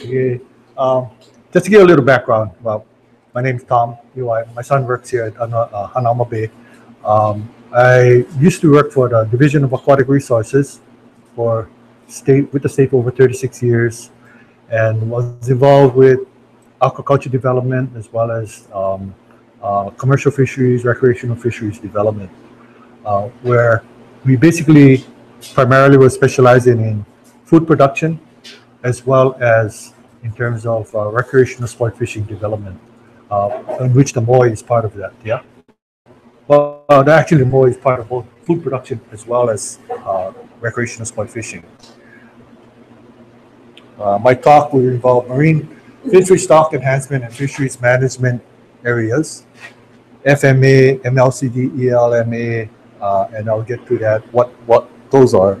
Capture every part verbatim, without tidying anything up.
P A. Um, just to give you a little background, well, my name is Tom. My son works here at Hanauma Bay. Um, I used to work for the Division of Aquatic Resources for state with the state for over thirty-six years, and was involved with aquaculture development as well as um, uh, commercial fisheries, recreational fisheries development, uh, where we basically primarily were specializing in food production as well as in terms of uh, recreational sport fishing development, uh, in which the M O I is part of that. Yeah. Well, uh, actually, M O I is part of both food production as well as uh, recreational sport fishing. Uh, my talk will involve marine fishery stock enhancement and fisheries management areas, F M A, M L C D, E L M A, uh, and I'll get to that. What what those are.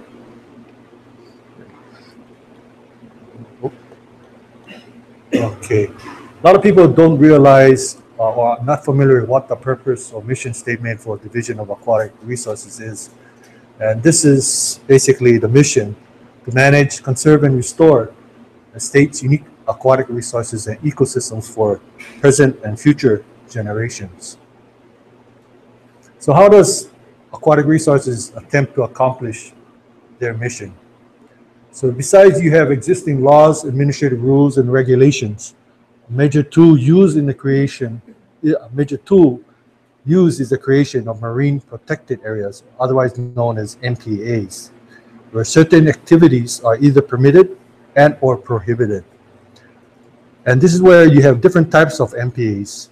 Okay, a lot of people don't realize uh, or are not familiar with what the purpose or mission statement for Division of Aquatic Resources is, and this is basically the mission: to manage, conserve, and restore the state's unique aquatic resources and ecosystems for present and future generations. So, how does Aquatic Resources attempt to accomplish their mission? So besides you have existing laws, administrative rules, and regulations, a major tool used in the creation, a major tool used is the creation of marine protected areas, otherwise known as M P As, where certain activities are either permitted and or prohibited. And this is where you have different types of M P As,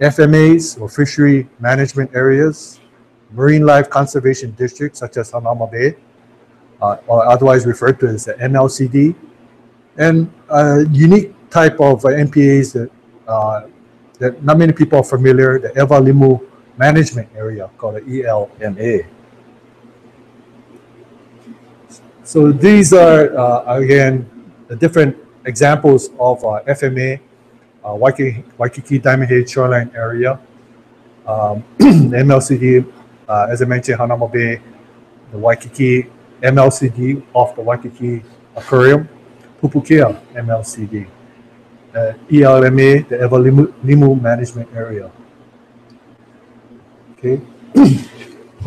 F M As or fishery management areas, marine life conservation districts such as Hanauma Bay, Uh, or otherwise referred to as the M L C D, and a unique type of uh, M P As that, uh, that not many people are familiar, the Ewa Limu Management Area, called the E L M A. So these are, uh, again, the different examples of uh, F M A, uh, Waikiki-Diamond-Head Shoreline Area, um, M L C D, uh, as I mentioned, Hanauma Bay, the Waikiki M L C D off the Waikiki Aquarium, Pupukea M L C D, uh, E L M A, the Ewa Limu Management Area. Okay,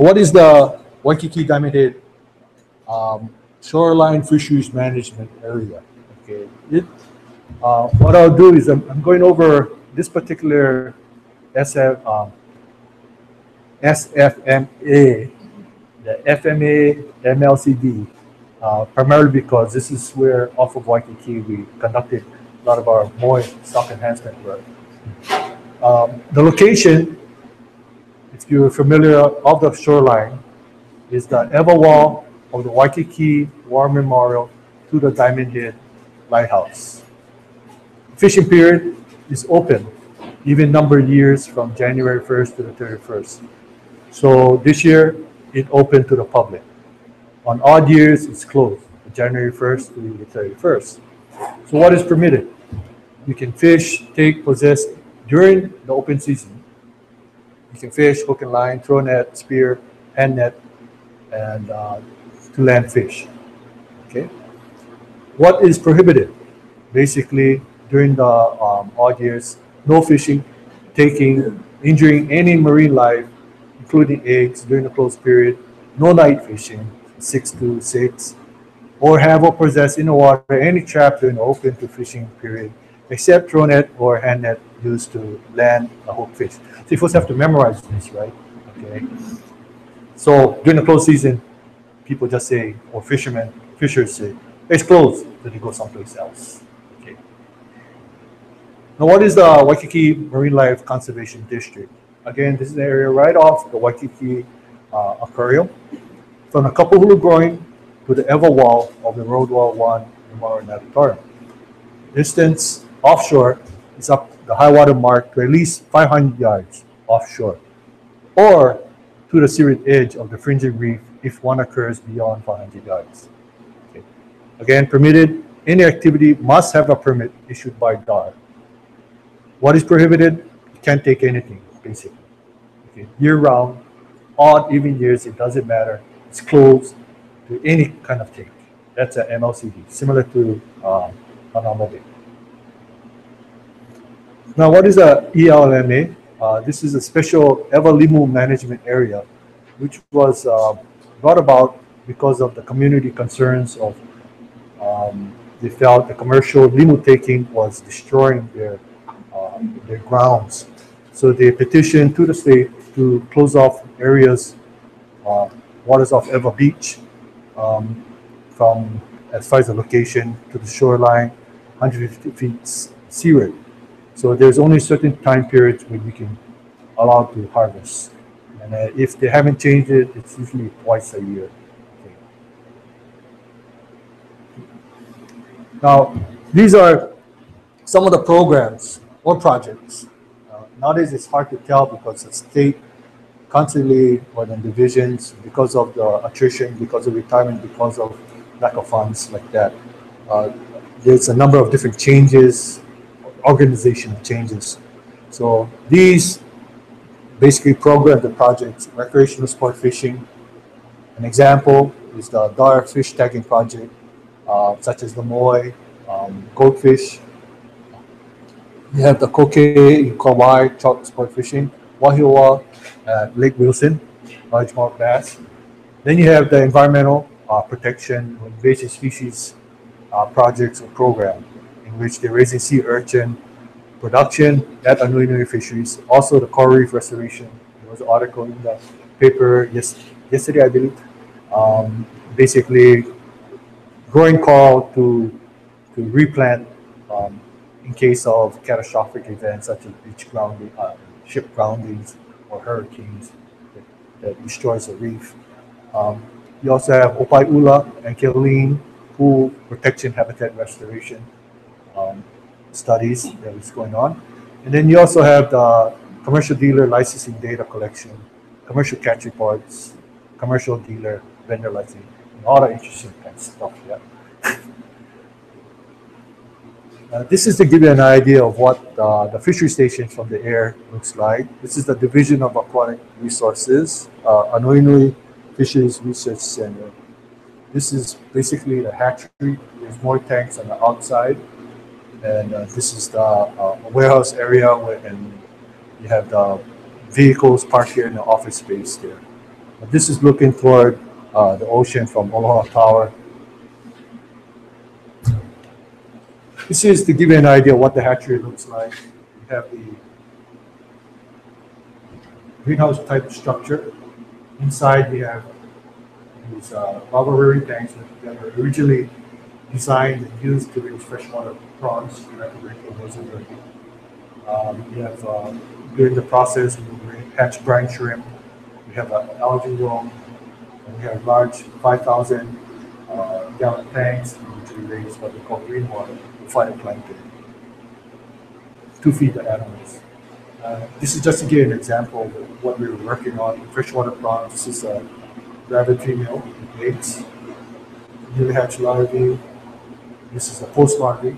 what is the Waikiki Diamondhead um, Shoreline Fisheries Management Area? Okay, it, uh, what I'll do is I'm, I'm going over this particular S F, um, S F M A. The F M A M L C D, uh, primarily because this is where off of Waikiki we conducted a lot of our M O I stock enhancement work. Um, the location, if you're familiar of the shoreline, is the Ewa Wall of the Waikiki War Memorial to the Diamond Head Lighthouse. Fishing period is open, even numbered years from January first to the thirty-first. So this year, it open to the public. On odd years, it's closed, January first to the thirty-first. So what is permitted? You can fish, take, possess during the open season. You can fish, hook and line, throw net, spear, hand net, and uh, to land fish. Okay. What is prohibited? Basically, during the um, odd years, no fishing, taking, injuring any marine life, including eggs during the closed period, no night fishing, six to six, or have or possess in the water any trap during the open to fishing period, except throw net or hand net used to land a hook fish. So you first have to memorize this, right? Okay. So during the closed season, people just say, or fishermen, fishers say, it's closed, then they go someplace else. Okay. Now, what is the Waikiki Marine Life Conservation District? Again, this is an area right off the Waikiki uh, Aquarium, from the Kapuhulu groin to the Ewa Wall of the Road Wall one in Maru Navatorium. Distance offshore is up the high water mark to at least five hundred yards offshore, or to the seaward edge of the fringing reef if one occurs beyond five hundred yards. Okay. Again, permitted, any activity must have a permit issued by D A R. What is prohibited? You can't take anything. Basically, okay. Year-round, odd, even years, it doesn't matter. It's closed to any kind of take. That's an M L C D, similar to Hanauma Bay. Now, what is a E L M A? Uh, this is a special Ewa Limu Management Area, which was uh, brought about because of the community concerns of um, they felt the commercial limu taking was destroying their uh, their grounds. So they petitioned to the state to close off areas, uh, waters of Ewa Beach, um, from as far as the location to the shoreline, one hundred fifty feet seaward. So there's only certain time periods when you can allow to harvest. And uh, if they haven't changed it, it's usually twice a year. Okay. Now, these are some of the programs or projects. Uh, nowadays, it's hard to tell because the state constantly, or the divisions, because of the attrition, because of retirement, because of lack of funds like that. Uh, there's a number of different changes, organizational changes. So these basically program the projects, recreational sport fishing. An example is the Dar fish tagging project, uh, such as the M O I, um, goldfish. You have the Koke in Kauai, trout sport fishing, Wahiwa at Lake Wilson, largemouth bass. Then you have the environmental uh, protection, invasive species uh, projects or program, in which they're raising sea urchin production at Anuenue Fisheries. Also the coral reef restoration. There was an article in the paper yes, yesterday, I believe. Um, basically, growing coral to, to replant um, in case of catastrophic events such as beach grounding, uh, ship groundings, or hurricanes that, that destroys a reef. Um, you also have Opai Ula and Kealine pool protection habitat restoration um, studies that is going on. And then you also have the commercial dealer licensing data collection, commercial catch reports, commercial dealer vendor licensing, and all that interesting kind of stuff. Yeah. Uh, this is to give you an idea of what uh, the fishery station from the air looks like. This is the Division of Aquatic Resources, uh, Anuenue Fisheries Research Center. This is basically the hatchery. There's more tanks on the outside. And uh, this is the uh, warehouse area, where, and you have the vehicles parked here in the office space there. But this is looking toward uh, the ocean from Aloha Tower. This is to give you an idea of what the hatchery looks like. You have the greenhouse type structure. Inside we have these uh, lava rearing tanks that were originally designed and used to raise freshwater prawns. Um, we have, uh, during the process, we hatch brine shrimp. We have an algae room. And we have large five thousand uh, gallon tanks, which we raise what we call green water. Phytoplankton to feed the animals. Uh, this is just to give an example of what we were working on. Freshwater prawns, this is a rabbit female, eggs, newly hatched larvae. This is the post larvae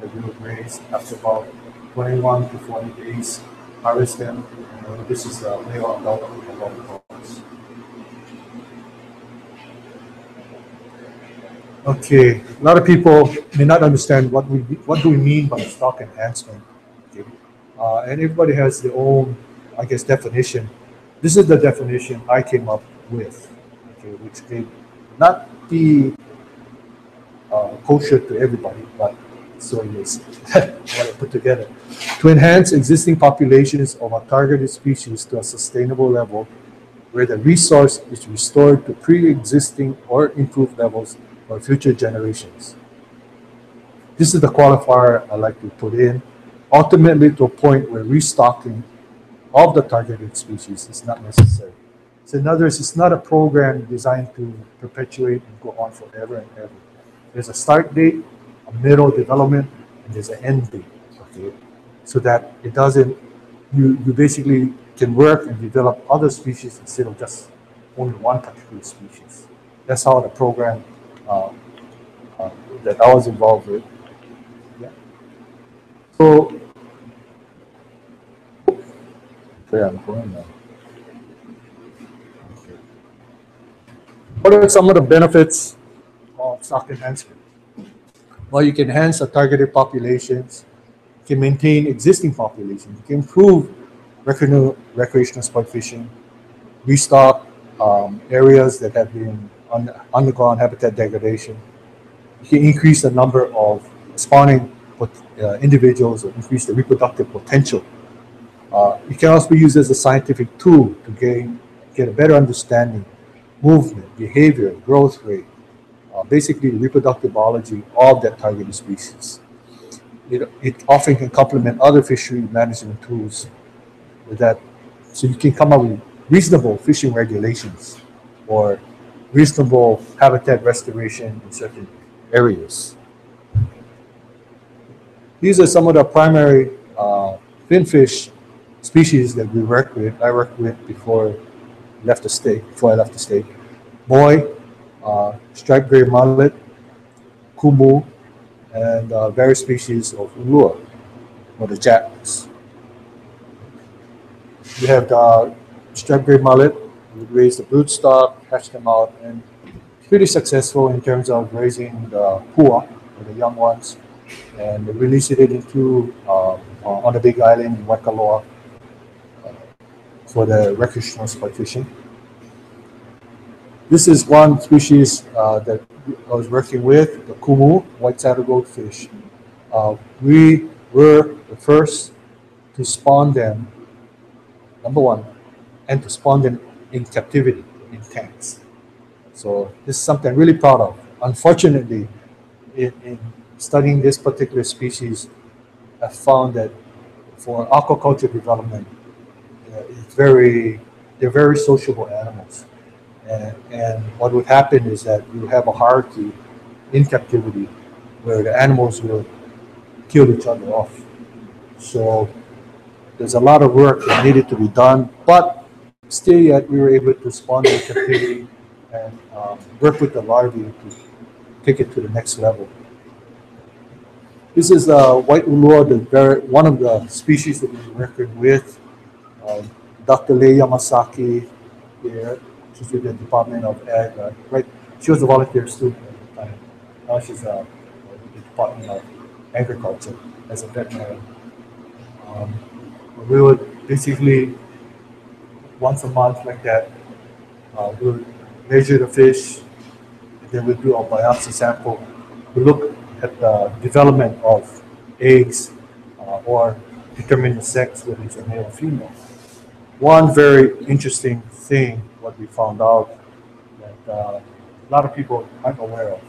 that we would raise after about twenty-one to forty days, harvest them. Uh, this is the male adult of the prawns. Okay, a lot of people may not understand what we what do we mean by stock enhancement. Okay. Uh, and everybody has their own, I guess, definition. This is the definition I came up with, okay, which may not be uh, kosher to everybody, but so it is what I put together. To enhance existing populations of a targeted species to a sustainable level where the resource is restored to pre-existing or improved levels for future generations. This is the qualifier I like to put in. Ultimately, to a point where restocking of the targeted species is not necessary. So in other words, it's not a program designed to perpetuate and go on forever and ever. There's a start date, a middle development, and there's an end date. Okay, so that it doesn't, you, you basically can work and develop other species instead of just only one particular species. That's how the program Uh, uh, that I was involved with. Yeah. So, yeah, I'm going now. Okay. What are some of the benefits of stock enhancement? Well, you can enhance the targeted populations, can maintain existing population, you can improve recreational sport fishing, restock um, areas that have been on, undergone habitat degradation. You can increase the number of spawning uh, individuals or increase the reproductive potential. Uh, it can also be used as a scientific tool to gain, get a better understanding of movement, behavior, growth rate, uh, basically the reproductive biology of that targeted species. It, it often can complement other fishery management tools with that, so you can come up with reasonable fishing regulations or reasonable habitat restoration in certain areas. These are some of the primary uh, finfish species that we work with. I worked with before I left the state. Before I left the state, M O I, uh, striped gray mullet, Kumu, and uh, various species of Ulua, or the jacks. We have the striped gray mullet. We raise the broodstock, hatch them out, and pretty successful in terms of raising the pua, or the young ones, and we released it into uh, uh, on the Big Island in Waikoloa uh, for the recreational sport fishing. This is one species uh, that I was working with, the Kumu, white-sided goldfish. Uh, we were the first to spawn them, number one, and to spawn them in captivity, in tanks. So this is something I'm really proud of. Unfortunately, in, in studying this particular species, I found that for aquaculture development, uh, it's very, they're very sociable animals. And, and what would happen is that you have a hierarchy in captivity where the animals will kill each other off. So there's a lot of work that needed to be done, but still yet we were able to spawn in captivity and um, work with the larvae to take it to the next level. This is uh, white ulua, the very, one of the species that we're working with. Uh, Doctor Le Yamasaki here, she's with the Department of Ag, uh, right? She was a volunteer student at the time. Now she's uh, with the Department of Agriculture as a veterinarian. Um, we would basically, once a month like that, uh, we would measure the fish, and then we do a biopsy sample. We look at the development of eggs uh, or determine the sex, whether it's a male or female. One very interesting thing, what we found out, that uh, a lot of people aren't aware of.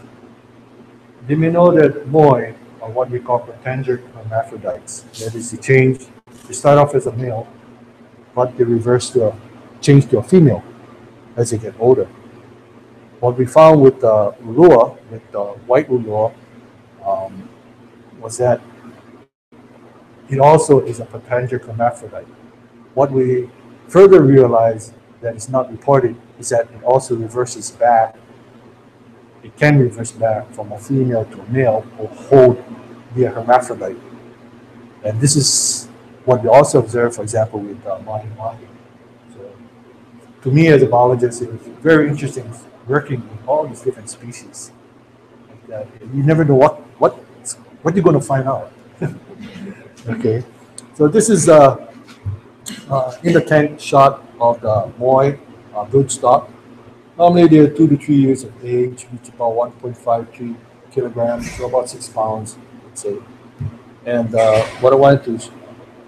They may know that M O I are what we call protandric hermaphrodites. That is, they change, they start off as a male, but they reverse to a, change to a female as they get older. What we found with uh, ulua, with the uh, white ulua, um, was that it also is a protandric hermaphrodite. What we further realized that is not reported is that it also reverses back. It can reverse back from a female to a male or hold via hermaphrodite. And this is what we also observed, for example, with uh, mahi mahi. So, to me, as a biologist, it was very interesting working with all these different species. That you never know what what what you're going to find out. Okay, so this is uh, uh, in the tank shot of the M O I uh, broodstock. Normally they're two to three years of age, reach about one point five three kilograms, so about six pounds, let's say. And uh, what I wanted to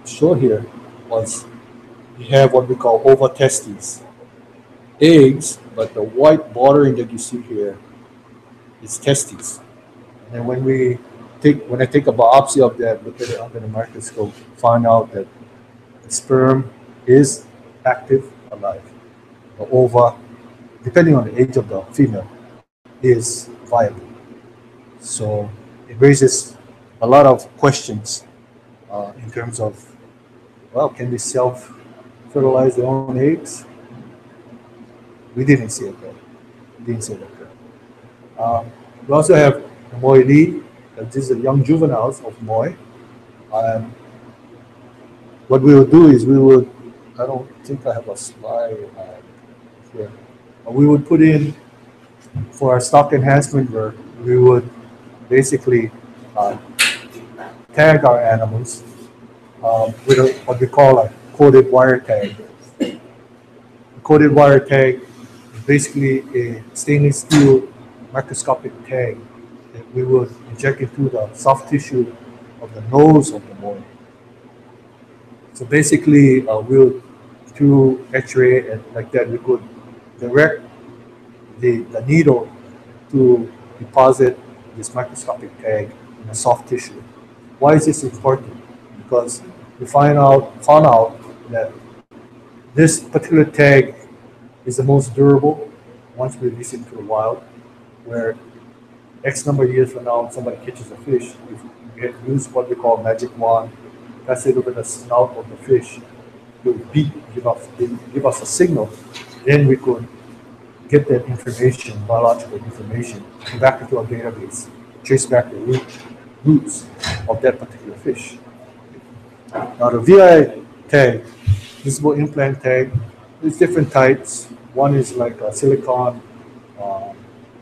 show here was you have what we call ova testes, eggs, but the white bordering that you see here is testes. And then when we take, when I take a biopsy of that, look at it under the microscope, find out that the sperm is active, alive. The ova, depending on the age of the female, is viable. So it raises a lot of questions uh, in terms of, well, can they self-fertilize their own eggs? We didn't see it there. We didn't see it there. Um, we also have the moili, these are young juveniles of moi. Um, what we will do is we will, I don't think I have a slide uh, here. Uh, we would put in, for our stock enhancement work, we would basically uh, tag our animals um, with a, what we call a coated wire tag. A coated wire tag is basically a stainless steel microscopic tag that we will inject into the soft tissue of the nose of the moa. So basically, uh, we'll, through X-ray and like that, we could direct the, the needle to deposit this microscopic tag in the soft tissue. Why is this important? Because we find out, found out that this particular tag is the most durable once we release it into the wild, where X number of years from now, if somebody catches a fish, if you use what we call magic wand, pass it over the snout of the fish, it would beep, give us, give us a signal, then we could get that information, biological information, back into our database, trace back the root, roots of that particular fish. Now the V I tag, visible implant tag, there's different types. One is like a silicon um,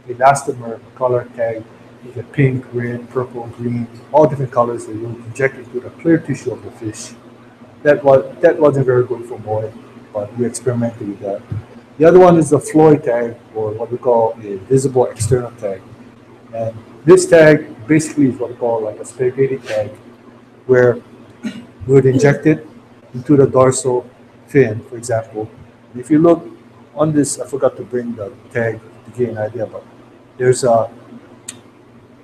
elastomer color tag, either pink, red, purple, green, all different colors that you inject into the clear tissue of the fish. That, was, that wasn't very good for moa, but we experimented with that. The other one is the floy tag, or what we call a visible external tag. And this tag basically is what we call like a spaghetti tag, where we would inject it into the dorsal fin, for example. And if you look on this, I forgot to bring the tag to get an idea, but there's a, it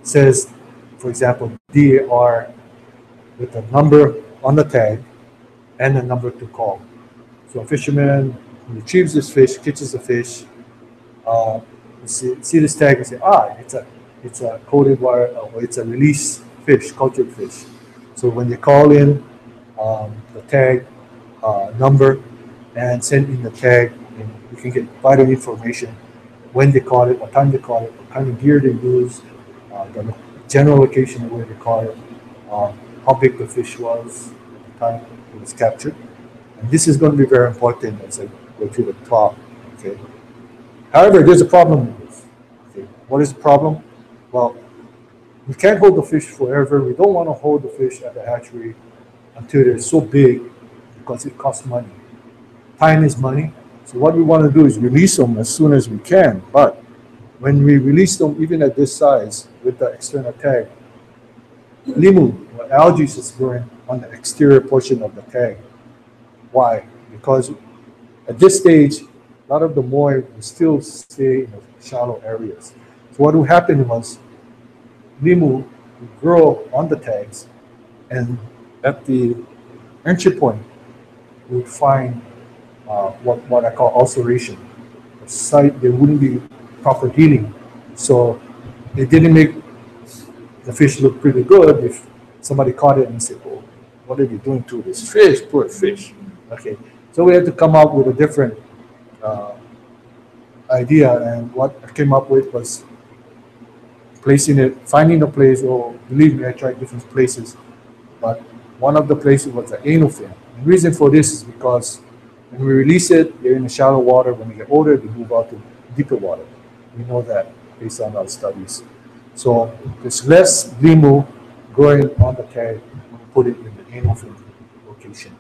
says, for example, D A R with the number on the tag, and a number to call. So a fisherman retrieves this fish, catches the fish, uh, see, see this tag and say, ah, it's a, it's a coated wire, or it's a release fish, cultured fish. So when you call in um, the tag uh, number and send in the tag, and you can get vital information when they caught it, what time they caught it, what kind of gear they used, uh, the general location of where they caught it, uh, how big the fish was at the time it was captured. And this is going to be very important as I go through the top. Okay. However, there's a problem with this. Okay. What is the problem? Well, we can't hold the fish forever. We don't want to hold the fish at the hatchery until they're so big, because it costs money. Time is money. So what we want to do is release them as soon as we can. But when we release them, even at this size with the external tag, limu, or algae, is growing on the exterior portion of the tag. Why? Because at this stage, a lot of the moa will still stay in the shallow areas. So what will happen was, limu will grow on the tags, and at the entry point, we would find uh, what, what I call ulceration. The site, there wouldn't be proper healing. So it didn't make the fish look pretty good if somebody caught it and said, oh, what are you doing to this fish? Poor fish. Okay, so we had to come up with a different uh, idea, and what I came up with was placing it, finding a place. Oh, believe me, I tried different places, but one of the places was the anal fin. The reason for this is because when we release it, they're in the shallow water. When they get older, they move out to deeper water. We know that based on our studies. So there's less limu growing on the tag. Put it in the anal fin location.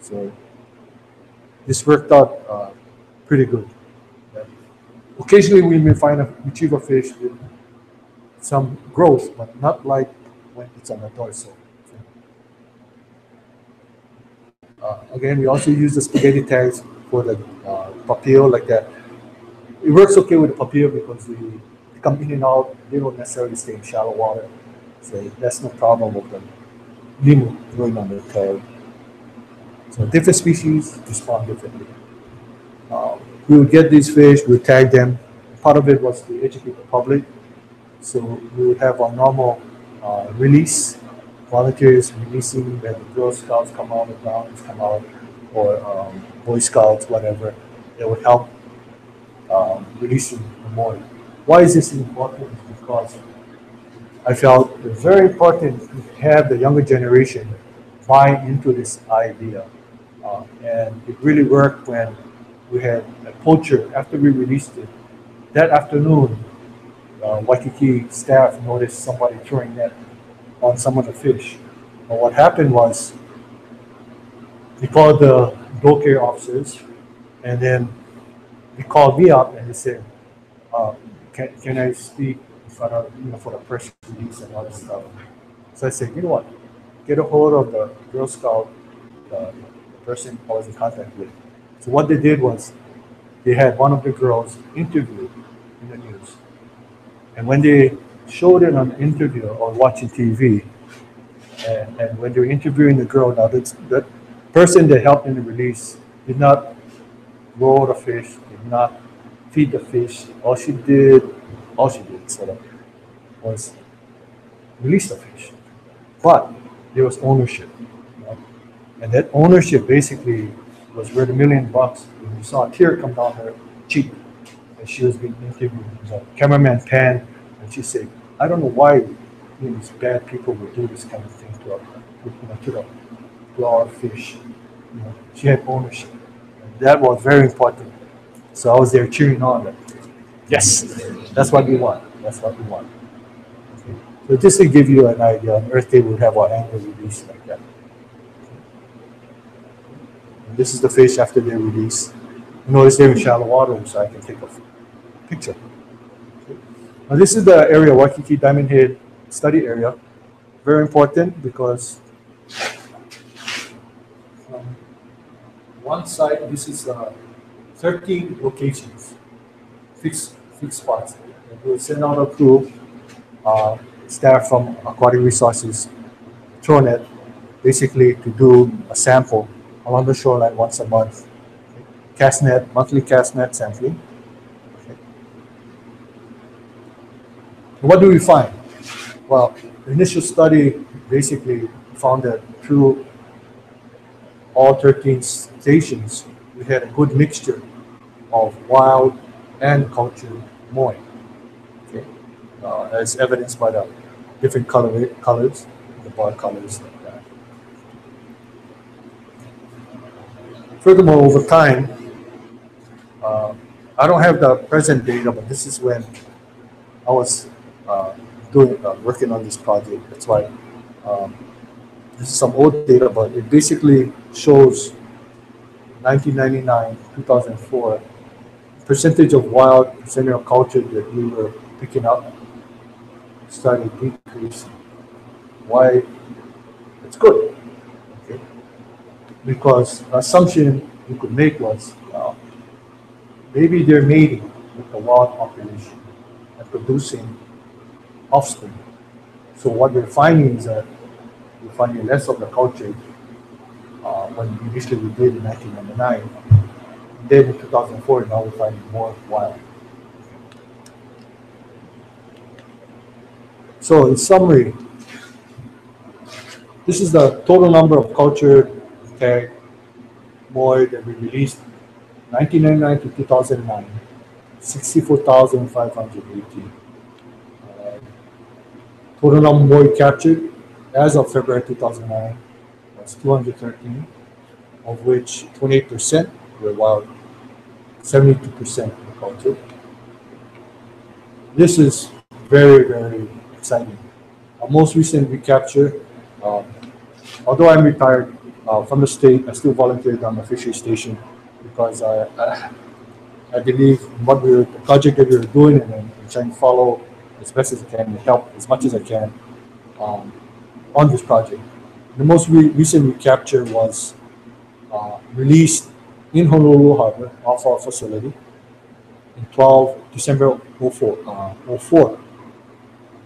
So this worked out uh, pretty good. Yeah. Occasionally we may find a retrieve a fish with some growth, but not like when it's on the dorsal. Uh, again, we also use the spaghetti tags for the uh, papillo like that. It works okay with the papillo because they come in and out. They don't necessarily stay in shallow water. So that's no problem with them. Limu growing on the tag. So different species respond differently. Uh, we would get these fish, we would tag them. Part of it was to educate the public. So we would have our normal uh, release, volunteers releasing when the Girl Scouts come out, the Brownies come out, or um, Boy Scouts, whatever. That would help um, releasing the moa. Why is this important? Because I felt it's very important to have the younger generation buy into this idea. Uh, and it really worked when we had a poacher, after we released it, that afternoon, uh, Waikiki staff noticed somebody throwing net on some of the fish. But what happened was, they called the dog care officers, and then they called me up and they said, uh, can, can I speak for the, you know, for the press release and all this stuff? So I said, you know what, get a hold of the Girl Scout, the, the person I was in contact with. So what they did was, they had one of the girls interviewed in the news. And when they showed it on interview or watching T V, and, and when they were interviewing the girl, now that's, that person that helped in the release did not grow the fish, did not feed the fish. All she did, all she did sort of was release the fish. But there was ownership. You know? And that ownership basically was worth a million bucks. And you saw a tear come down her cheek and she was being interviewed. So cameraman panned and she said, I don't know why you know, these bad people would do this kind of thing to our, you know, to the, to our fish. You know, she had ownership. And that was very important. So I was there cheering on that. Yes, that's what we want. That's what we want. Okay. So just to give you an idea, on Earth Day we would have our annual release like that. And this is the fish after their release. Notice they're in shallow water, so I can take a picture. Okay. Now this is the area, Waikiki Diamond Head study area. Very important because from one side, this is uh, thirteen locations, fixed fixed spots. And we'll send out a crew, uh, staff from Aquatic Resources, Tronet, basically to do a sample along the shoreline once a month. Okay. Cast net, monthly cast net sampling. Okay. What do we find? Well, the initial study basically found that through all thirteen stations, we had a good mixture of wild and cultured M O I, okay, uh, as evidenced by the different color colors, the bar colors like that. Furthermore, over time, uh, I don't have the present data, but this is when I was uh, doing uh, working on this project. That's why um, this is some old data, but it basically shows nineteen ninety-nine, two thousand four, percentage of wild, percentage of culture that we were picking up started decreasing. Why? It's good. Okay. Because the assumption you could make was, uh, maybe they're mating with the wild population and producing offspring. So what we're finding is that we're finding less of the culture Uh, when initially we did in nineteen ninety-nine, and then in two thousand four, now we find more wild. So in summary, this is the total number of cultured tag M O I that we released nineteen ninety-nine to two thousand nine, sixty-four thousand five hundred eighteen. Uh, total number of M O I captured as of February two thousand nine. two hundred thirteen, of which twenty-eight percent were wild, seventy-two percent were cultured. This is very, very exciting. Our most recent recapture, um, although I'm retired uh, from the state, I still volunteered on the fishery station because I, I, I believe in what we were, the project that we were doing, and I'm trying to follow as best as I can and help as much as I can um, on this project. The most re recent recapture was uh, released in Honolulu Harbor off our facility in twelve December oh four,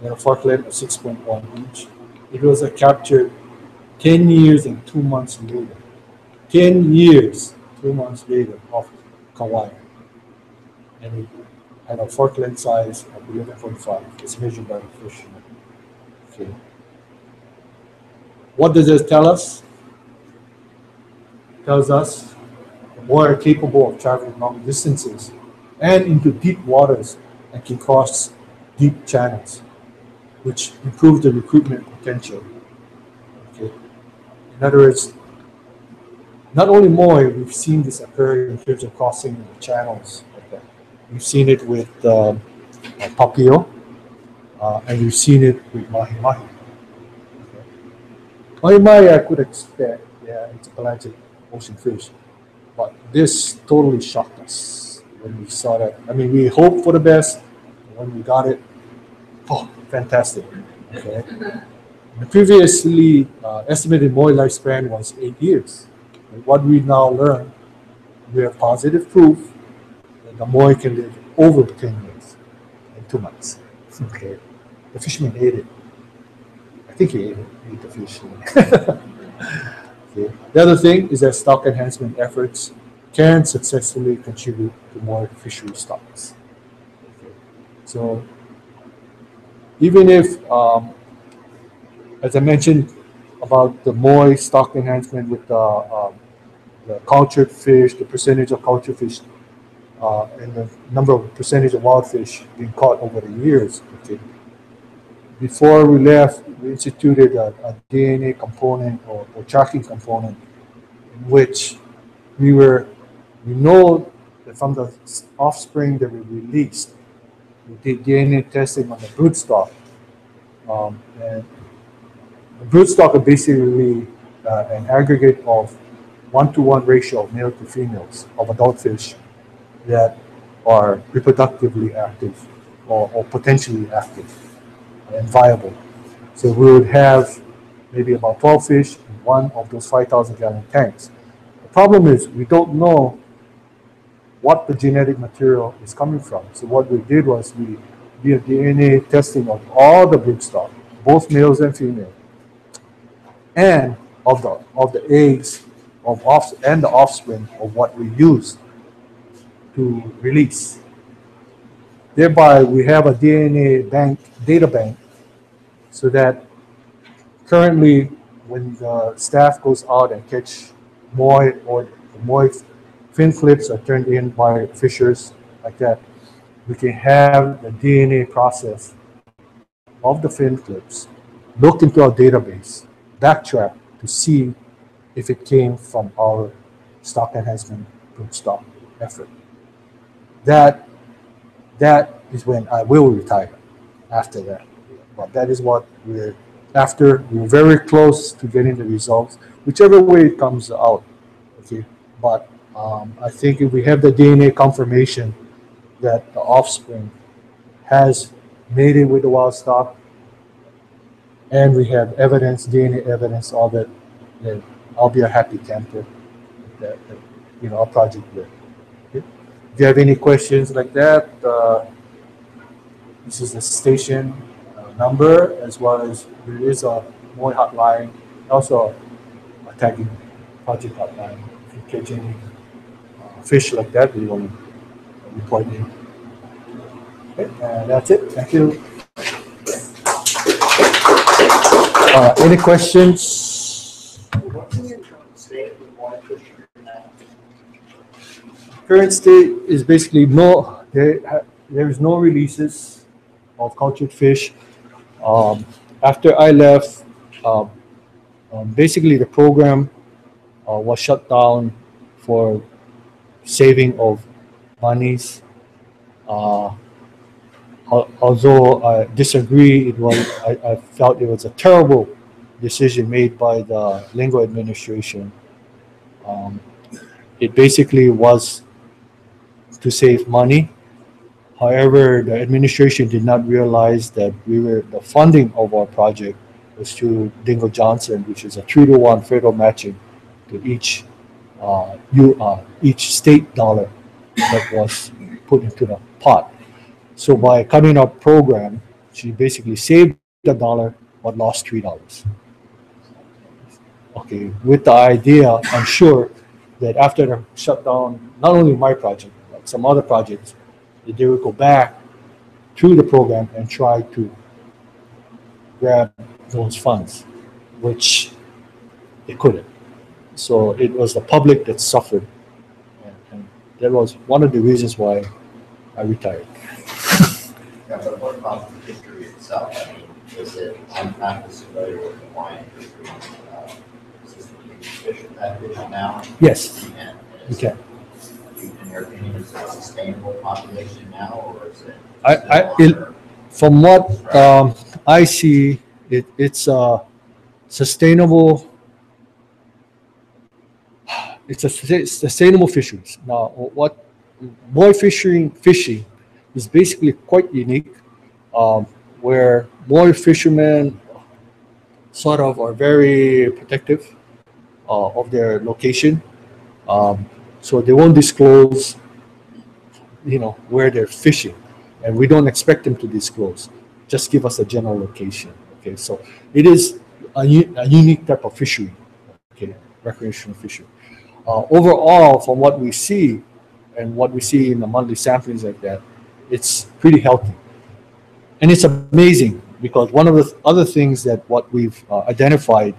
in a forklift of six point one inch. It was a capture ten years and two months later. ten years, two months later off Kauai. And it had a forklift size of eleven point five. It's measured by the fisherman. Okay. What does this tell us? It tells us the M O I are capable of traveling long distances and into deep waters and can cross deep channels, which improves the recruitment potential. Okay. In other words, not only M O I, we've seen this occur in terms of crossing the channels. Okay. We've seen it with um, Papio, uh, and we've seen it with Mahi Mahi. Oama, I could expect, yeah, it's a pelagic ocean fish, but this totally shocked us when we saw that. I mean, we hoped for the best, and when we got it, oh, fantastic. Okay. Previously, uh, estimated M O I lifespan was eight years. And what we now learn, we have positive proof that the M O I can live over ten years and two months. Okay. The fisherman ate it. I think he ate it. Ate the fish. Okay. The other thing is that stock enhancement efforts can successfully contribute to more fishery stocks. Okay. So, even if, um, as I mentioned about the M O I stock enhancement with the, um, the cultured fish, the percentage of cultured fish, uh, and the number of percentage of wild fish being caught over the years. Okay. Before we left, we instituted a, a D N A component or, or tracking component, in which we were, we know that from the offspring that we released, we did D N A testing on the broodstock, um, and the broodstock are basically uh, an aggregate of one-to-one ratio of male to females of adult fish that are reproductively active or, or potentially active and viable. So we would have maybe about twelve fish in one of those five thousand gallon tanks. The problem is we don't know what the genetic material is coming from. So what we did was we did D N A testing of all the broodstock, both males and females, and of the of the eggs of off and the offspring of what we used to release. Thereby, we have a D N A bank data bank, so that currently, when the staff goes out and catch M O I or the M O I fin flips are turned in by fishers like that, we can have the D N A process of the fin flips, look into our database, backtrack to see if it came from our stock enhancement broodstock effort. That, that is when I will retire after that. But that is what we're after. We're very close to getting the results, whichever way it comes out. Okay, but Um, I think if we have the D N A confirmation that the offspring has made it with the wild stock, and we have evidence, D N A evidence of it, then I'll be a happy camper that, that you know, our project will. Okay. If you have any questions like that, uh, this is the station uh, number, as well as there is a M O I hotline, also a tagging project hotline. If you catch any fish like that, we will report in. Okay, and that's it. Thank you. Uh, any questions? What's the current state of the M O I fishery now? Current state is basically no. There, there is no releases of cultured fish. Um, after I left, um, um, basically the program uh, was shut down for saving of monies. Uh, although I disagree, it was I, I felt it was a terrible decision made by the Lingle administration. Um, it basically was to save money. However, the administration did not realize that we were the funding of our project was through Dingell Johnson, which is a three to one federal matching to each. Uh, you, uh, each state dollar that was put into the pot. So by cutting our program, she basically saved the dollar but lost three dollars. Okay, with the idea, I'm sure, that after the shutdown, not only my project, but some other projects, that they will go back through the program and try to grab those funds, which they couldn't. So it was the public that suffered, and, and that was one of the reasons why I retired. Yeah, but what about the fishery itself? I mean, is it, I'm not as familiar with the Hawaiian fishery. Uh, is this the biggest fish in that fish now? Yes. And is, okay. In your opinion, is it a sustainable population now, or is it? Is I, it I, it, from what um, I see, it, it's uh, sustainable, it's a sustainable fisheries. Now, what M O I fishing fishing is basically quite unique, um, where M O I fishermen sort of are very protective uh, of their location, um, so they won't disclose, you know, where they're fishing, and we don't expect them to disclose. Just give us a general location. Okay, so it is a, a unique type of fishery. Okay, recreational fishery. Uh, overall, from what we see, and what we see in the monthly samplings like that, it's pretty healthy. And it's amazing because one of the th other things that what we've uh, identified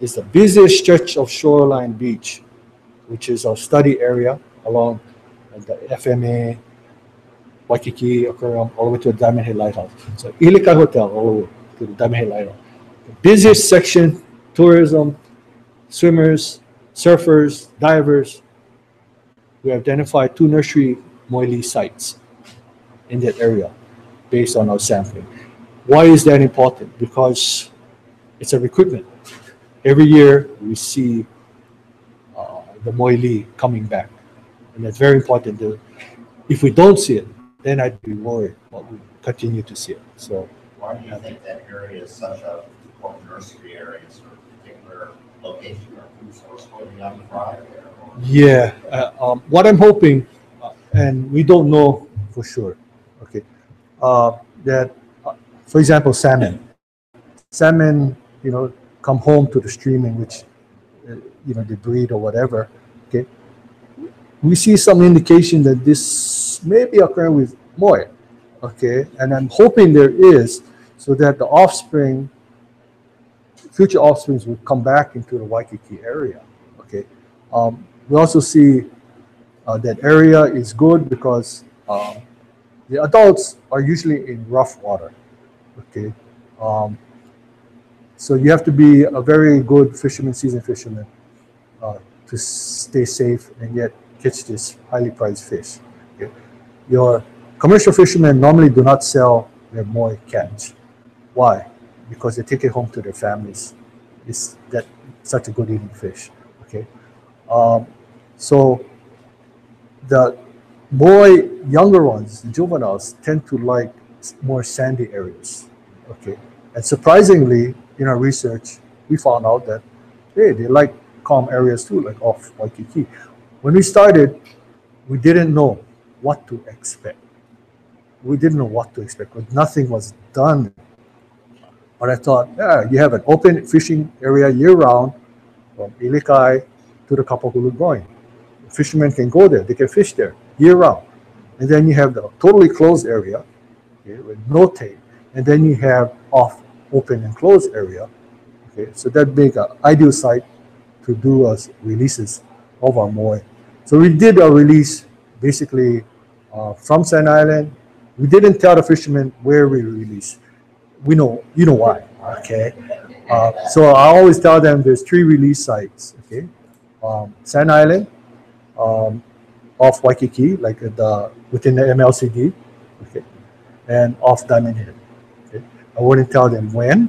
is the busiest stretch of shoreline beach, which is our study area along the F M A, Waikiki Aquarium, all the way to the Diamond Head Lighthouse. So Ilika Hotel, all the way to the Diamond Head Lighthouse. The busiest section, tourism, swimmers, surfers, divers. We identified two nursery M O I sites in that area based on our sampling. Why is that important? Because it's a recruitment. Every year we see uh, the M O I coming back, and that's very important. If we don't see it, then I'd be worried, but we continue to see it. So why do you think that area is such a important nursery area? Is there a particular location or food source going on the front there? Yeah, uh, um, what I'm hoping, uh, and we don't know for sure, okay, uh, that, uh, for example, salmon. Salmon, you know, come home to the stream in which, uh, you know, they breed or whatever, okay. We see some indication that this may be occurring with M O I, okay, and I'm hoping there is, so that the offspring, future offsprings will come back into the Waikiki area, okay. Um, We also see uh, that area is good because um, the adults are usually in rough water, okay? Um, so you have to be a very good fisherman, seasoned fisherman uh, to stay safe and yet catch this highly prized fish, okay? Your commercial fishermen normally do not sell their M O I catch. Why? Because they take it home to their families. It's that such a good eating fish, okay? Um, so the M O I younger ones, the juveniles, tend to like more sandy areas, okay? And surprisingly, in our research, we found out that, hey, they like calm areas too, like off Waikiki. When we started, we didn't know what to expect. We didn't know what to expect, but nothing was done. But I thought, yeah, you have an open fishing area year-round from Ilikai to the Kapuhulu groin. Fishermen can go there, they can fish there year-round. And then you have the totally closed area, okay, with no tape. And then you have off open and closed area. Okay, so that makes an ideal site to do as releases of our M O I. So we did a release basically uh, from Sand Island. We didn't tell the fishermen where we release. We know, you know why, okay? Uh, so I always tell them there's three release sites, okay? Um, Sand Island, um, off Waikiki, like the within the M L C D, okay, and off Diamond Head. Okay, I wouldn't tell them when,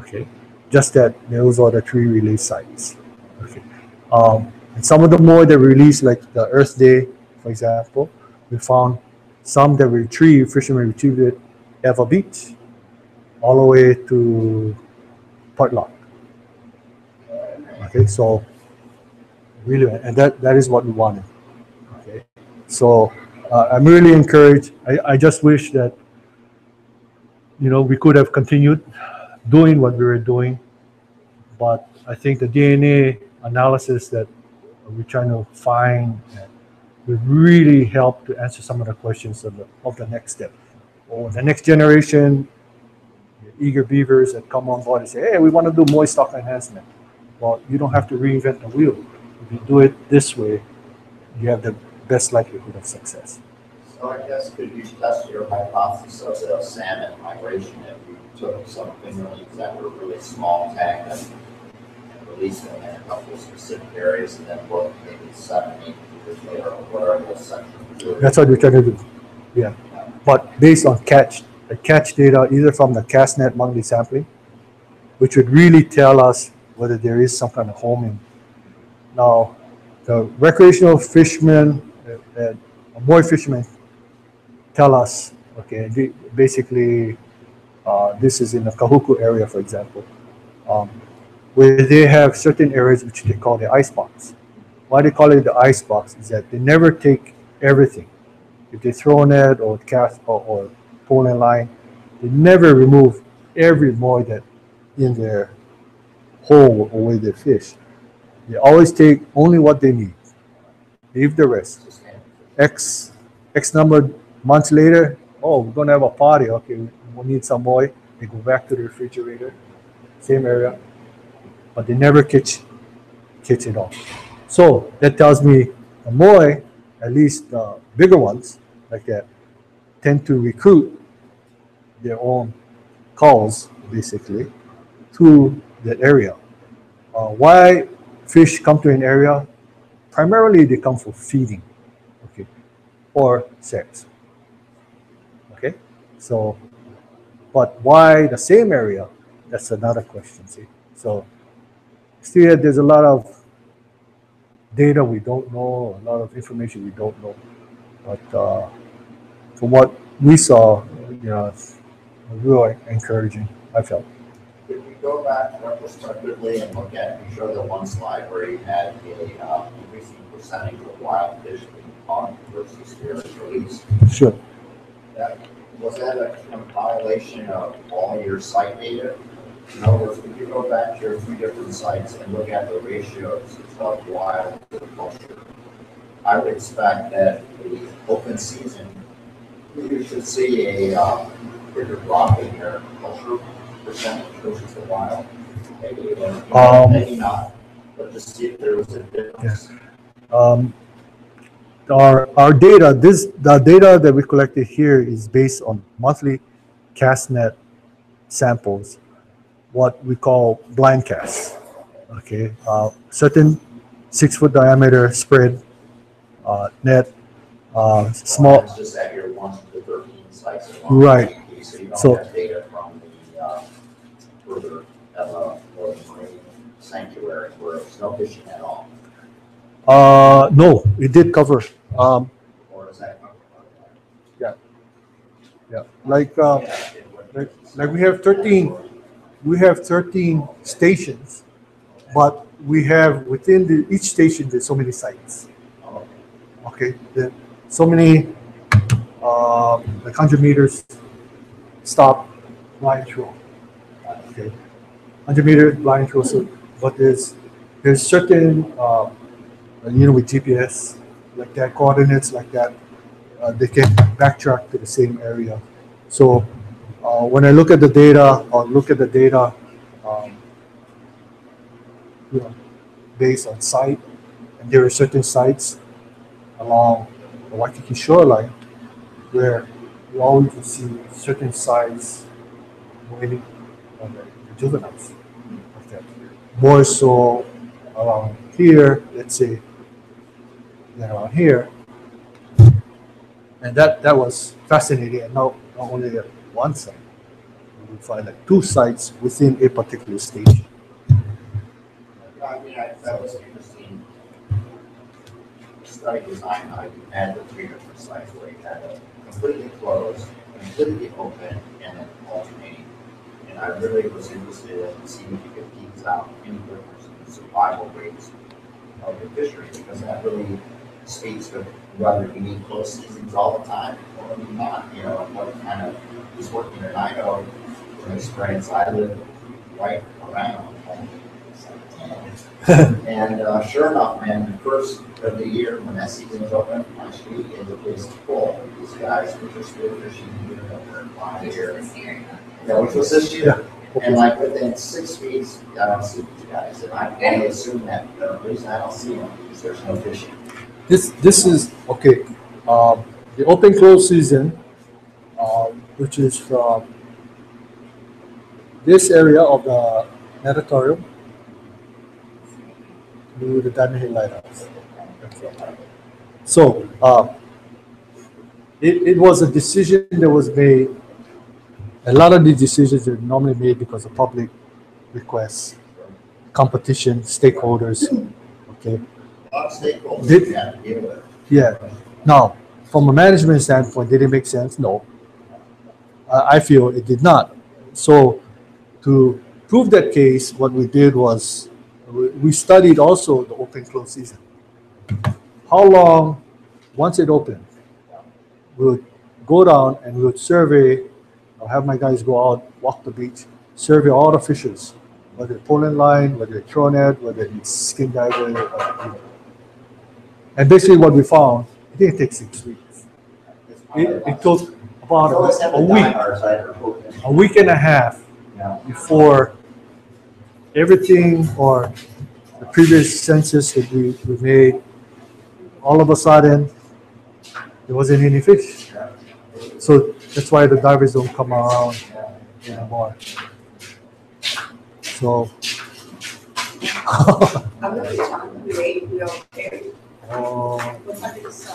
okay, just that those are the three release sites. Okay, um, and some of the more that release, like the Earth Day, for example, we found some that retrieved fishermen retrieved it Eva Beach, all the way to Portlock. Okay, so. Really, and that, that is what we wanted. Okay, so uh, I'm really encouraged. I, I just wish that, you know, we could have continued doing what we were doing, but I think the D N A analysis that we're trying to find would really help to answer some of the questions of the, of the next step. Or the next generation, the eager beavers that come on board and say, hey, we want to do M O I stock enhancement. Well, you don't have to reinvent the wheel. If you do it this way, you have the best likelihood of success. So I guess could you test your hypothesis of salmon migration if you took some fingerlings that were really small tag and released them in a couple of specific areas and then look maybe seven, eight years later or whatever section? That's what we're trying to do. Yeah. yeah. But based on catch, the catch data either from the cast net monthly sampling which would really tell us whether there is some kind of homing. Now, the recreational fishermen, uh, uh, M O I fishermen, tell us, okay, they, basically, uh, this is in the Kahuku area, for example, um, where they have certain areas which they call the icebox. Why they call it the icebox is that they never take everything. If they throw a net or cast or, or pole and line, they never remove every M O I that in their hole or where they fish. They always take only what they need, leave the rest. X, X number of months later, oh, we're gonna have a party, okay, we need some M O I. They go back to the refrigerator, same area, but they never catch, catch it all. So that tells me the M O I, at least the bigger ones like that, tend to recruit their own calls, basically, to that area. Uh, why fish come to an area? Primarily they come for feeding, okay, or sex, okay? So, but why the same area? That's another question, see? So, still there's a lot of data we don't know, a lot of information we don't know, but uh, from what we saw, you know, it's really encouraging, I felt. If we go back retrospectively and look at, you showed the one slide where you had the uh, increasing percentage of wild fish being caught versus their release. Sure. That, was that a compilation of all your site data? In other words, if you go back to your three different sites and look at the ratios of wild to culture, I would expect that the open season, you should see a uh, bigger drop in your culture percentage versus the wild. Maybe, you know, um, maybe not, but just see if there was a difference. Yeah. Um, our, our data, this the data that we collected here is based on monthly cast net samples, what we call blind casts, okay? Uh, certain six foot diameter spread uh, net, uh, small. It's just that you're one to thirteen sites. Right. So you don't so, have data from the uh, further L O or the marine sanctuary where it's no fishing at all. Uh, no, it did cover. Um, or does that cover? Yeah, yeah. Like, uh, yeah, like, like we have thirteen. We have thirteen stations, but we have within the, each station there's so many sites. Okay, the, so many, uh, like one hundred meters stop blind throw. Okay, one hundred meters blind throw. So, but there's there's certain, uh, you know, with G P S like that, coordinates like that, uh, they can backtrack to the same area. So. Uh, when I look at the data, or look at the data, um, you know, based on site, and there are certain sites along the Waikiki shoreline where you always can see certain sites waiting on the juveniles. Okay. More so along here, let's say, than around here, and that that was fascinating. And now not only that. One site, we find like two sites within a particular station. I mean, I, that was interesting. Study design, how you had the three different sites where you had a completely closed, completely open, and then alternating. And I really was interested in seeing if you could tease out any difference in the survival rates of the fishery, because that really speaks to whether you need close seasons all the time or not, you know, what kind of. He's working at Idaho, in the Springs. I live right around and, and uh, sure enough, man, the first of the year when that season's open, my street is a place full. These guys were just still fishing here over five years. Yeah, which was this year. Yeah. And like within six weeks, I don't see these guys. And I only assume that the reason I don't see them is there's no fishing. This this is okay. Um, the open close season. Um, which is from this area of the natatorium to the Diamond Head Lighthouse. So um, it, it was a decision that was made. A lot of these decisions are normally made because the public requests, competition, stakeholders. Okay. A lot of stakeholders did, you have to deal with. Yeah. Now, from a management standpoint, did it make sense? No. Uh, I feel it did not. So to prove that case, what we did was we studied also the open-close season. How long, once it opened, we would go down and we would survey, or have my guys go out, walk the beach, survey all the fishes, whether it's pole and line, whether it's throw net, whether it's skin diver. Or and basically what we found, it didn't take six weeks. It, it took about a, a week, a week and a half before everything or the previous census that we, we made, all of a sudden, there wasn't any fish. So that's why the divers don't come around anymore. So. I'm not talking related, we don't care. What time is it?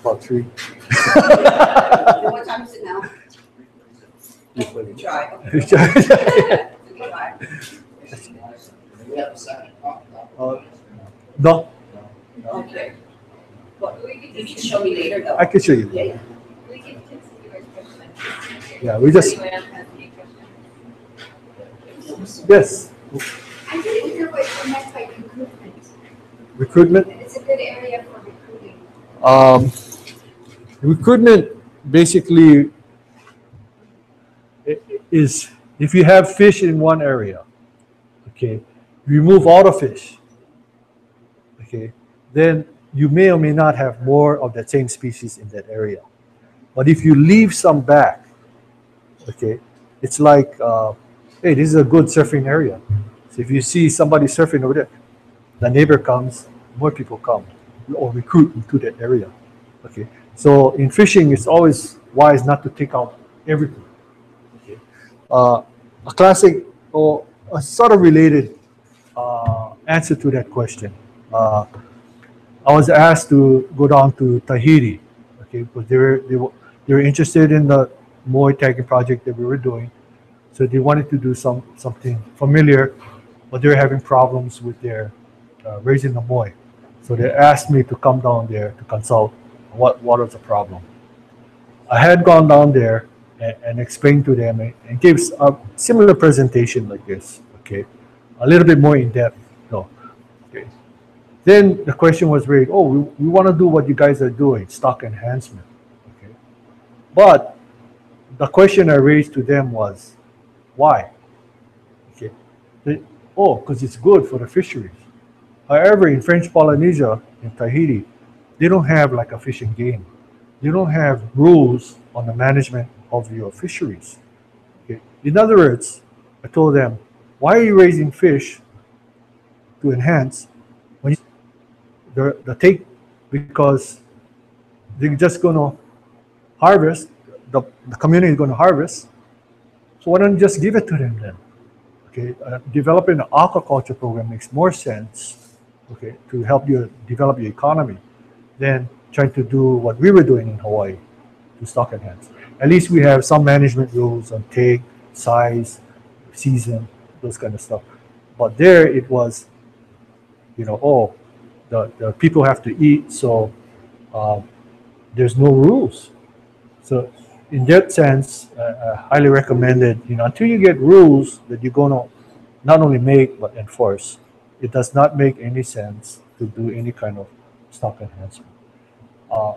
About three. What time is it now? Try. We have a second talk about no. No. Okay. Well, you can show me later, though. I can show you. Yeah, yeah. We can consider your question. Yeah, we just. Yes. I didn't hear what you meant by recruitment. Recruitment? It's a good area for recruiting. Um, recruitment basically is if you have fish in one area, okay, remove all the fish. Okay, then you may or may not have more of that same species in that area. But if you leave some back, okay, it's like, uh, hey, this is a good surfing area. So if you see somebody surfing over there, the neighbor comes, more people come or recruit into that area. Okay, so in fishing, it's always wise not to take out everything. Okay, uh, a classic or a sort of related uh, answer to that question. Uh, I was asked to go down to Tahiti, okay, because they were, they were, they were interested in the M O I tagging project that we were doing. So they wanted to do some, something familiar, but they were having problems with their uh, raising the M O I. So they asked me to come down there to consult what, what was the problem. I had gone down there and, and explained to them and, and gave a similar presentation like this, okay, a little bit more in depth. Then the question was raised, oh, we, we want to do what you guys are doing, stock enhancement. Okay. But the question I raised to them was, why? Okay. They, oh, because it's good for the fisheries. However, in French Polynesia, in Tahiti, they don't have like a fishing game. They don't have rules on the management of your fisheries. Okay. In other words, I told them, why are you raising fish to enhance The, the take, because they're just going to harvest, the, the community is going to harvest, so why don't you just give it to them then? Okay, uh, developing an aquaculture program makes more sense, okay, to help you develop your economy than trying to do what we were doing in Hawaii, to stock enhance. At least we have some management rules on take, size, season, those kind of stuff. But there it was, you know, oh, The, the people have to eat, so uh, there's no rules. So in that sense, uh, I highly recommend it. You know, until you get rules that you're going to not only make but enforce, it does not make any sense to do any kind of stock enhancement. Uh,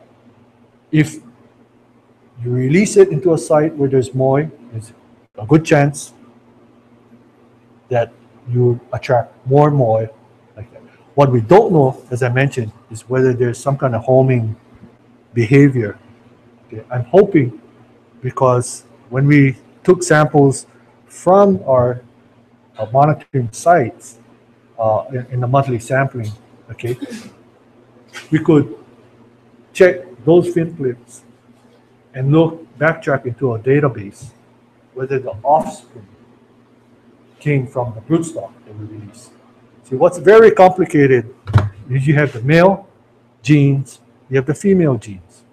if you release it into a site where there's M O I, there's a good chance that you attract more M O I. What we don't know, as I mentioned, is whether there's some kind of homing behavior. Okay. I'm hoping, because when we took samples from our, our monitoring sites uh, in, in the monthly sampling, okay, we could check those fin clips and look, backtrack into a database whether the offspring came from the broodstock that we released. See, what's very complicated is you have the male genes, you have the female genes.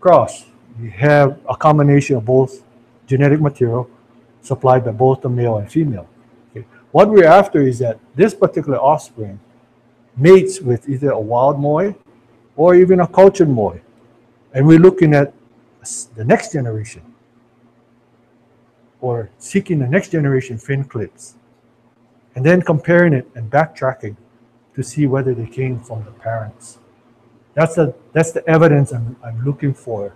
Cross, you have a combination of both genetic material supplied by both the male and female. Okay. What we're after is that this particular offspring mates with either a wild moi or even a cultured moi. And we're looking at the next generation, or seeking the next generation fin clips, and then comparing it and backtracking to see whether they came from the parents. That's the, that's the evidence I'm, I'm looking for.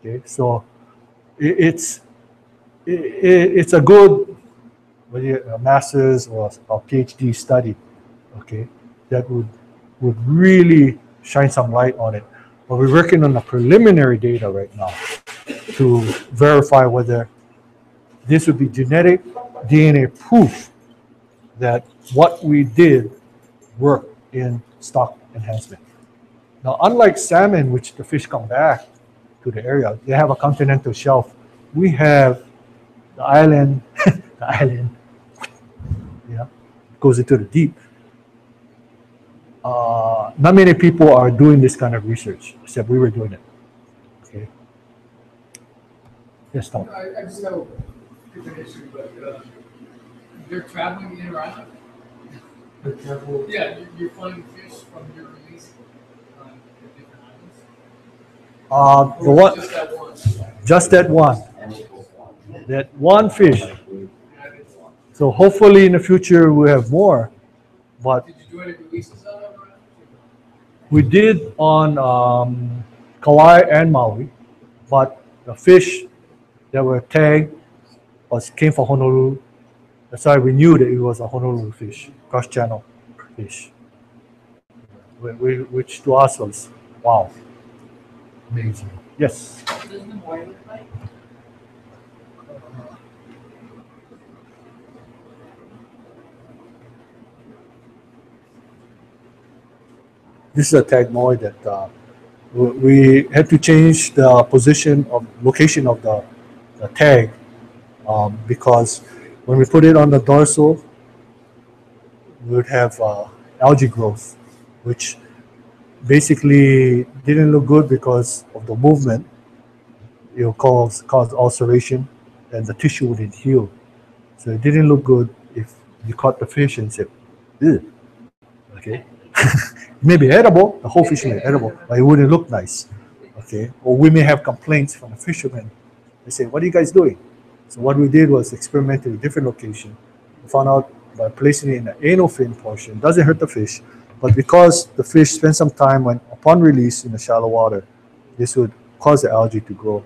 Okay, so it, it's, it, it's a good, whether you're a master's or a PhD study, okay, that would, would really shine some light on it. But we're working on the preliminary data right now to verify whether this would be genetic D N A proof that what we did worked in stock enhancement. Now, unlike salmon, which the fish come back to the area, they have a continental shelf. We have the island, the island, yeah, goes into the deep. Uh, not many people are doing this kind of research, except we were doing it. Okay. Yes, Tom. I, I'm so good at history, but uh, they're traveling in or out. They're traveling. Yeah, you're, you're finding fish from your release on different islands. Uh, the one, just that one. Just that one. That one fish. So hopefully in the future we have more. But did you do any releases on that? We did on um, Kauai and Maui, but the fish that were tagged was came from Honolulu. That's why we knew that it was a Honolulu fish, cross-channel fish, which to us was wow, amazing. Yes. What does the moi look like? This is a tag moi that uh, we had to change the position of location of the, the tag um, because when we put it on the dorsal, we would have uh, algae growth, which basically didn't look good because of the movement. It would cause, cause ulceration and the tissue wouldn't heal. So it didn't look good if you caught the fish and said, ew, okay. It may be edible, the whole fish may be edible, but it wouldn't look nice, okay? Or we may have complaints from the fishermen. They say, what are you guys doing? So what we did was experiment with a different location. We found out by placing it in the anal fin portion, doesn't hurt the fish, but because the fish spend some time when upon release in the shallow water, this would cause the algae to grow.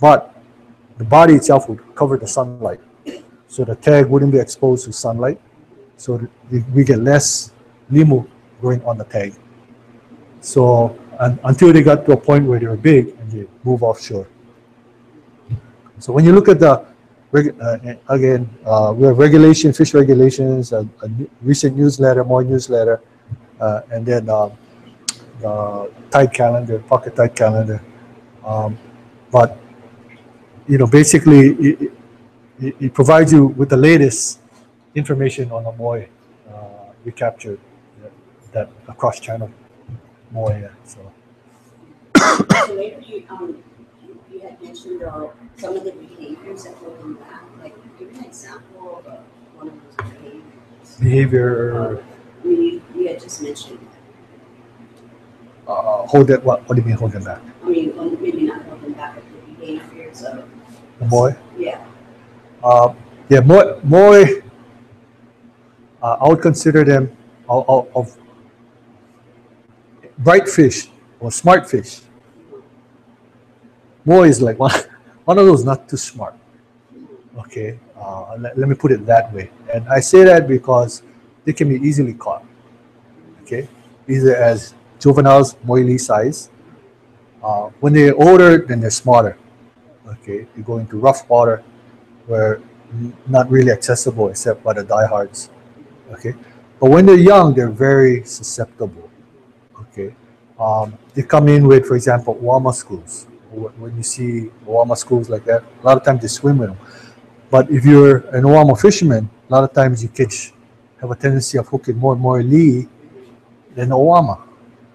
But the body itself would cover the sunlight, so the tag wouldn't be exposed to sunlight, so that we get less limu growing on the tag. So and, until they got to a point where they were big and they move offshore. So when you look at the, uh, again, uh, we have regulation, fish regulations, a, a recent newsletter, more newsletter, uh, and then uh, the tide calendar, pocket tide calendar. Um, but, you know, basically it, it, it provides you with the latest information on the moi uh, we captured. That across channel more here. So, so later you, um, you had mentioned uh, some of the behaviors that were in that. Like, give me an example of one of those behaviors. Behavior. Uh, I mean, you, you had just mentioned. Uh, hold it. What? What do you mean? Hold them back? I mean, well, maybe not hold them back, but the behaviors of the moi. Yeah. Uh, yeah. Moi. moi uh, I would consider them of. of, of bright fish or smart fish. Moi is like one, one of those not too smart. Okay, uh, let, let me put it that way. And I say that because they can be easily caught. Okay, either as juveniles, moily size. Uh, when they're older, then they're smarter. Okay, you go into rough water where not really accessible except by the diehards. Okay, but when they're young, they're very susceptible. Okay, um, they come in with, for example, oama schools. When you see oama schools like that, a lot of times they swim with them. But if you're an oama fisherman, a lot of times you catch, have a tendency of hooking more and more lee than oama.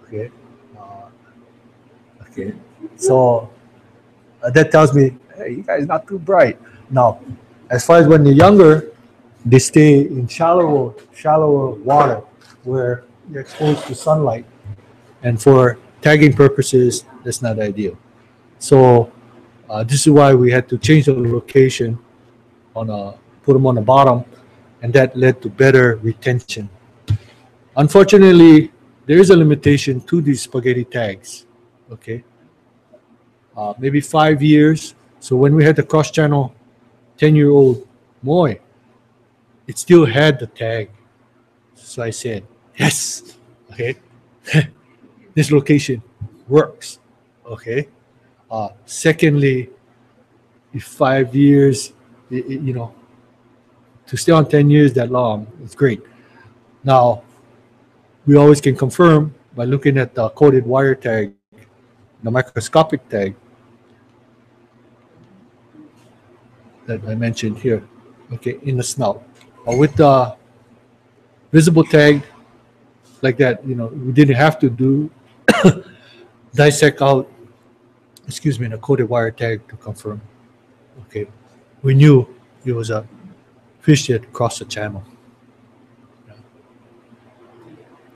Okay, uh, okay. So uh, that tells me, hey, you guys are not too bright. Now, as far as when they're younger, they stay in shallower, shallower water where you're exposed to sunlight. And for tagging purposes, that's not ideal. So uh, this is why we had to change the location, on a, put them on the bottom, and that led to better retention. Unfortunately, there is a limitation to these spaghetti tags, okay? Uh, maybe five years. So when we had the cross-channel ten-year-old M O I, it still had the tag. So I said, yes, okay, this location works, okay? Uh, secondly, if five years, it, it, you know, to stay on ten years that long, it's great. Now, we always can confirm by looking at the coated wire tag, the microscopic tag that I mentioned here, okay, in the snout. Or with the visible tag, like that, you know, we didn't have to do dissect out, excuse me, the coated wire tag to confirm, okay. We knew it was a fish that crossed the channel.